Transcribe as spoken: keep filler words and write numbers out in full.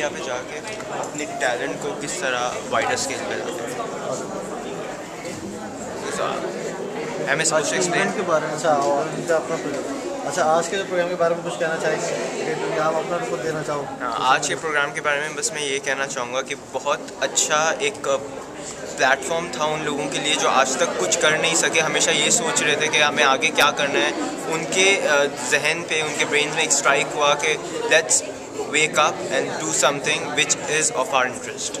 India पे जाके अपने टैलेंट को किस तरह वाइडर स्केल पे लाते हैं। एम एस कुछ एक्सप्लेन के बारे में अच्छा और इनका अपना प्रोग्राम अच्छा आज के प्रोग्राम के बारे में कुछ कहना चाहेंगे कि आप अपना रिपोर्ट देना चाहो? आज के प्रोग्राम के बारे में बस मैं ये कहना चाहूँगा कि बहुत अच्छा एक प्लेटफॉर्म था उन लोगों के लिए जो आज तक कुछ कर नहीं सके, हमेशा ये सोच रहे थे कि हमें आगे क्या करना है। उनके जहन पे उनके ब्रेन में एक स्ट्राइक हुआ कि let's wake up and do something which is of our interest.